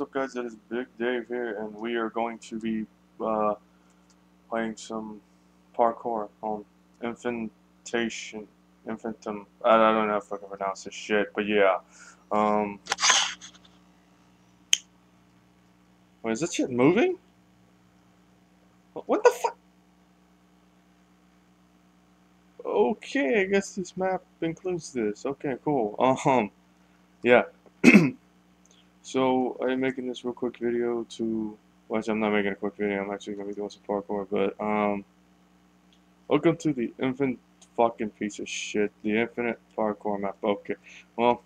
What's up, guys? It is Big Dave here, and we are going to be playing some parkour on Infantation. Infantum. I don't know if I can pronounce this shit, but yeah. Wait, is this shit moving? What the fuck? Okay, I guess this map includes this. Okay, cool. Yeah. So I'm making this real quick video to watch. I'm not making a quick video. I'm actually gonna be doing some parkour. But welcome to the infinite fucking piece of shit, the infinite parkour map. Okay, well,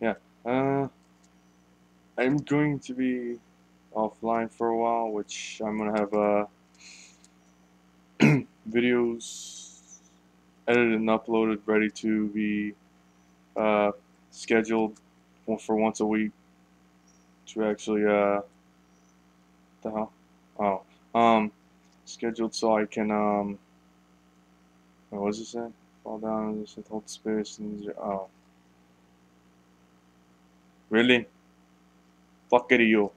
yeah. I'm going to be offline for a while, which I'm gonna have videos edited and uploaded, ready to be scheduled for once a week. To actually, scheduled so I can, what was it saying? Fall down and just hold space and, oh. Really? Fuck it, you.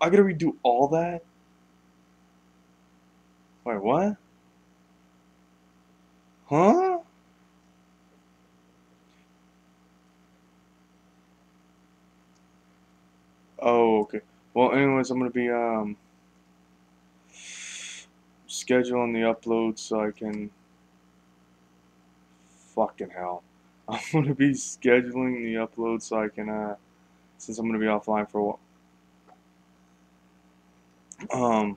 I gotta redo all that? Wait, what? Huh? Oh, okay. Well, anyways, I'm gonna be scheduling the upload so I can. Fucking hell! I'm gonna be scheduling the upload so I can. Since I'm gonna be offline for a while.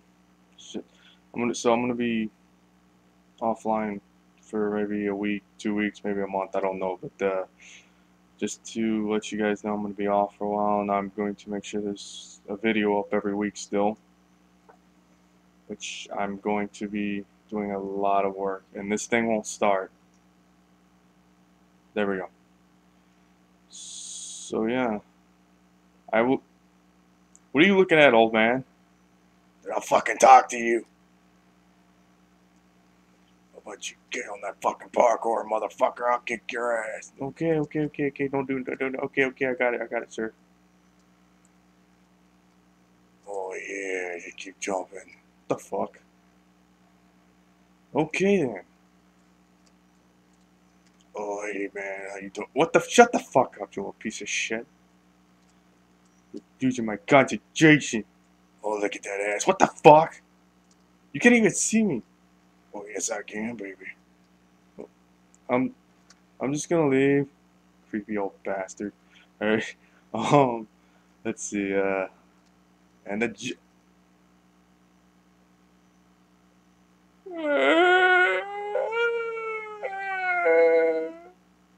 Shit. I'm gonna be offline for maybe a week, 2 weeks, maybe a month. I don't know, but just to let you guys know, I'm going to be off for a while, and I'm going to make sure there's a video up every week still, which I'm going to be doing a lot of work, and this thing won't start. There we go. So yeah, I will. What are you looking at, old man? I'll fucking talk to you. But you get on that fucking parkour, motherfucker, I'll kick your ass. Okay, don't do it. Okay, I got it, sir. Oh yeah, you keep jumping. The fuck? Okay then. Oh hey man, how you doing? What the? Shut the fuck up, you little piece of shit. You're using my concentration. Oh look at that ass. What the fuck? You can't even see me. Oh yes I can, baby. I'm just gonna leave. Creepy old bastard. Alright. Let's see, and the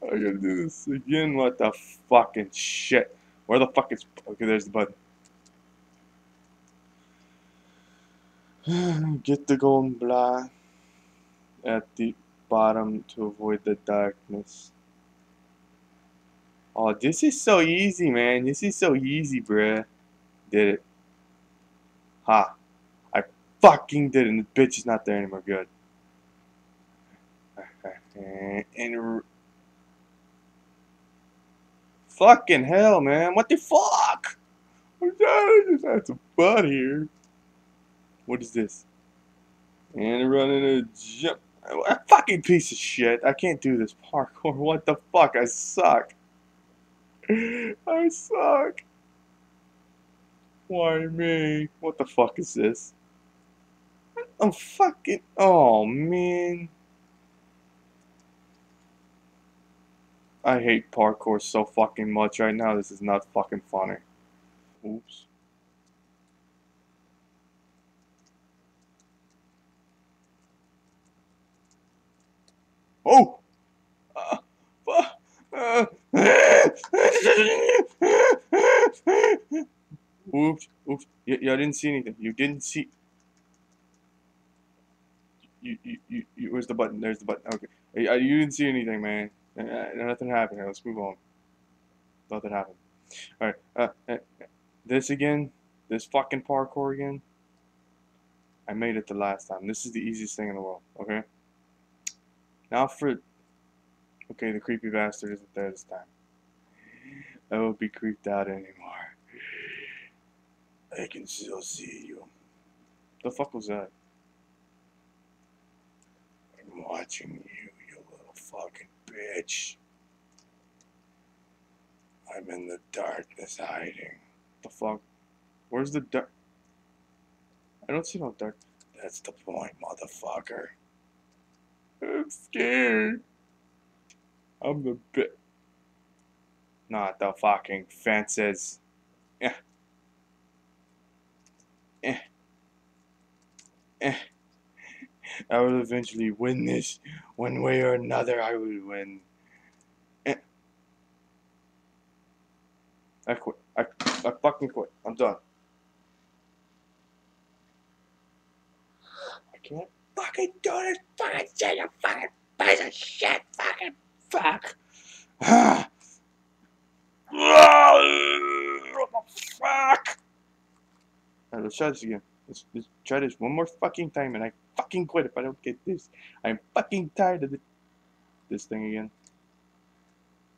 I gotta do this again. What the fucking shit? Where the fuck is? Okay, there's the button. Get the golden block at the bottom to avoid the darkness. Oh, this is so easy, man. This is so easy, bruh. Did it. Ha. I fucking did it, and the bitch is not there anymore. Good. And fucking hell, man. What the fuck? I just had some fun here. What is this? And running a jump. A fucking piece of shit. I can't do this parkour. What the fuck? I suck. I suck. Why me? What the fuck is this? I'm fucking. Oh, man. I hate parkour so fucking much right now. This is not fucking funny. Oops. Oh! Oops. Yeah, I didn't see anything. You didn't see. You where's the button? There's the button. Okay. You didn't see anything, man. Nothing happened. Right, let's move on. Nothing happened. Alright. This again? This fucking parkour again? I made it the last time. This is the easiest thing in the world, okay? Now for, okay, the creepy bastard isn't there this time. I won't be creeped out anymore. I can still see you. The fuck was that? I'm watching you, you little fucking bitch. I'm in the darkness hiding. The fuck? Where's the dark? I don't see no dark. That's the point, motherfucker. I'm scared. I'm the bit. Not the fucking fences. Eh. Eh. Eh. I will eventually win this. One way or another, I will win. Eh. I quit. I fucking quit. I'm done. I can't fucking do this fucking shit, you fucking piece of shit, fucking fuck. Fuck. Alright, let's try this again. Let's try this one more fucking time, and I fucking quit if I don't get this. I'm fucking tired of this thing again.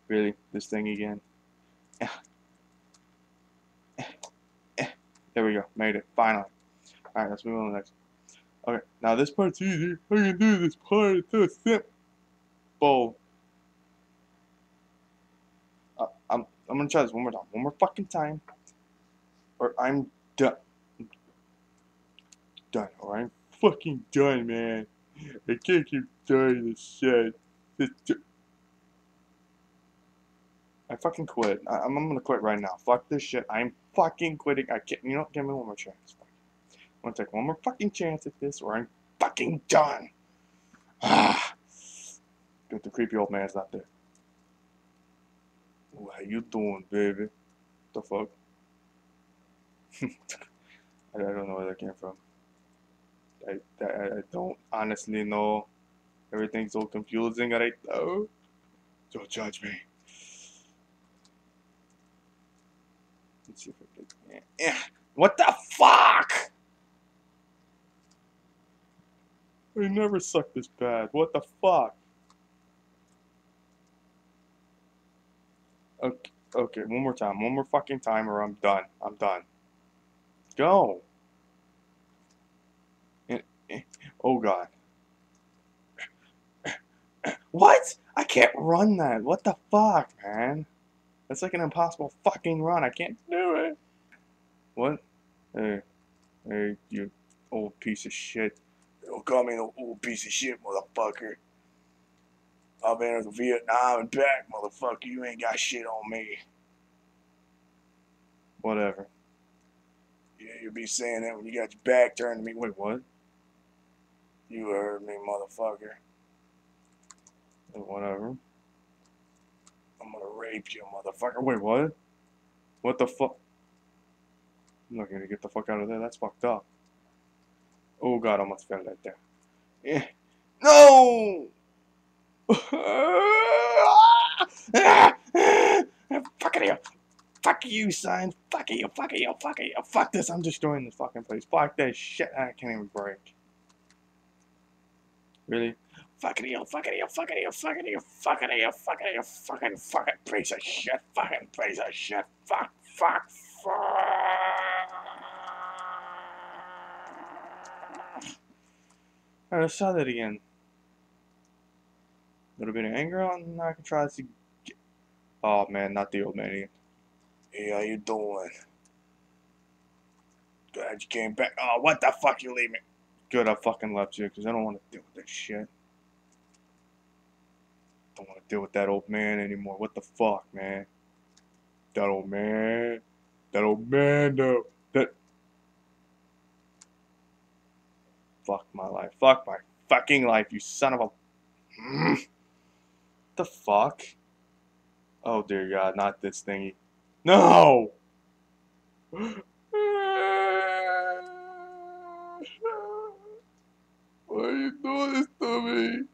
Really, this thing again. There we go. Made it. Finally. Alright, let's move on to the next. Okay, now this part's easy. I can do this part. It's so simple. I'm gonna try this one more time. One more fucking time. Or I'm done. Or I'm fucking done, man. I can't keep doing this shit. I fucking quit. I'm gonna quit right now. Fuck this shit. I'm fucking quitting. I can't. You know what? Give me one more chance. I'm gonna take one more fucking chance at this, or I'm fucking done. Ah. But the creepy old man's not there. What are you doing, baby? What the fuck? I don't know where that came from. I don't honestly know. Everything's so confusing right now. Don't judge me. Let's see if I can. Yeah. What the fuck? I never sucked this bad. What the fuck? Okay, okay, one more time. One more fucking time or I'm done. I'm done. Go. Oh, God. What? I can't run that. What the fuck, man? That's like an impossible fucking run. I can't do it. What? Hey. Hey, you old piece of shit. Don't call me no old piece of shit, motherfucker. I've been to Vietnam and back, motherfucker. You ain't got shit on me. Whatever. Yeah, you'll be saying that when you got your back turned to me. Wait, what? You heard me, motherfucker. Whatever. I'm gonna rape you, motherfucker. Wait, what? What the fuck? I'm not gonna get the fuck out of there. That's fucked up. Oh, God, I almost fell right there. Yeah. No! Fuck it, yo. Fuck you, son. Fuck it, yo. Fuck it, yo. Fuck it, yo. Fuck this. I'm destroying this fucking place. Fuck this shit. I can't even break. Really? Fuck it, yo. Fuck it, yo. Fuck it, yo. Fuck it, yo. Fuck it, yo. Fuck it, yo. Fucking, fucking piece of shit. Fucking piece of shit. Fuck, fuck, fuck. Alright, let's try that again. A little bit of anger out, and I can try this again. Oh man, not the old man again. Hey, how you doing? Glad you came back. Oh, what the fuck, you leave me? Good, I fucking left you, because I don't want to deal with that shit. Don't want to deal with that old man anymore. What the fuck, man? That old man. That old man, though. That... Fuck my life. Fuck my fucking life, you son of a... The fuck? Oh, dear God. Not this thingy. No! Why are you doing this to me?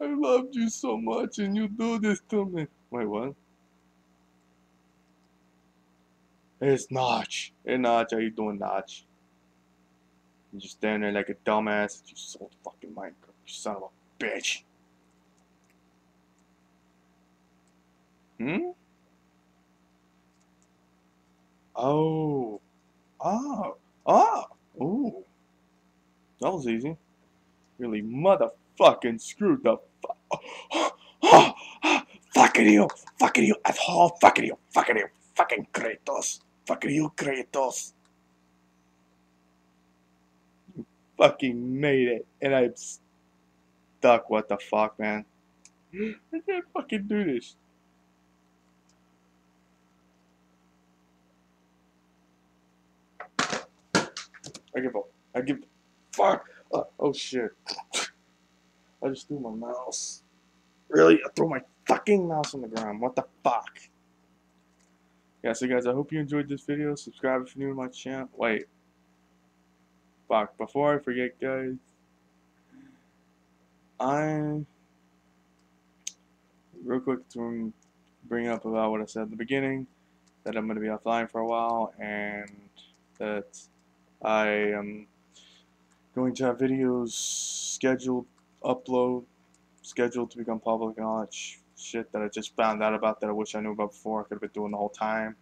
I loved you so much and you do this to me. Wait, what? It's Notch. Hey, Notch. How you doing, Notch? You just stand there like a dumbass. You sold fucking Minecraft, you son of a bitch. Hmm? Oh. Oh. Oh. Ooh. That was easy. Really motherfucking screwed the fuck. Fucking you. Fucking you. Asshole. Fucking you. Fucking you. Fucking Kratos. Fucking you, Kratos. You fucking made it. And I'm stuck. What the fuck, man? I can't fucking do this. I give up. I give up. Fuck! Oh shit. I just threw my mouse. Really? I threw my fucking mouse on the ground. What the fuck? Yeah, so guys, I hope you enjoyed this video. Subscribe if you're new to my channel. Wait. Fuck. Before I forget, guys. Real quick to bring up about what I said at the beginning. That I'm going to be offline for a while. And that I am going to have videos scheduled to become public and all that shit that I just found out about that I wish I knew about before. I could have been doing the whole time.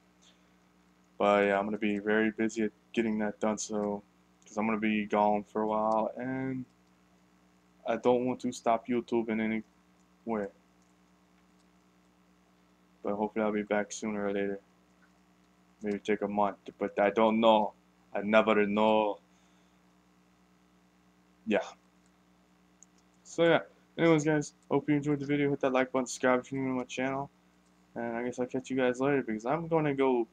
But yeah, I'm going to be very busy at getting that done, so because I'm going to be gone for a while. And I don't want to stop YouTube in any way. But hopefully I'll be back sooner or later. Maybe take a month, but I don't know. I never know. Yeah. So yeah. Anyways, guys, hope you enjoyed the video. Hit that like button, subscribe if you're new to my channel. And I guess I'll catch you guys later because I'm gonna go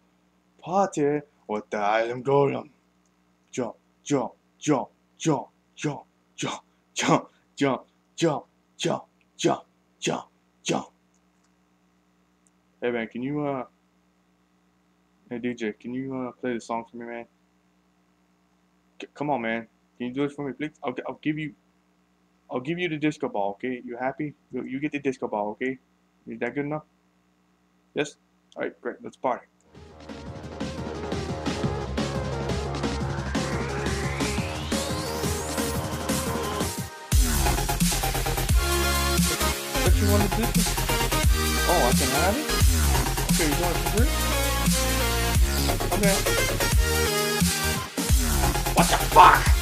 party with the Island Golem. Jump, jump, jump, jump, jump, jump, jump, jump, jump, jump, jump, jump, jump. Hey man, can you hey DJ, can you play the song for me, man? Come on, man. Can you do it for me, please? I'll give you the disco ball, okay? You happy? You get the disco ball, okay? Is that good enough? Yes? All right, great. Let's party. What you want to do? Oh, I can have it? Okay, you want it for free? Okay. What the fuck?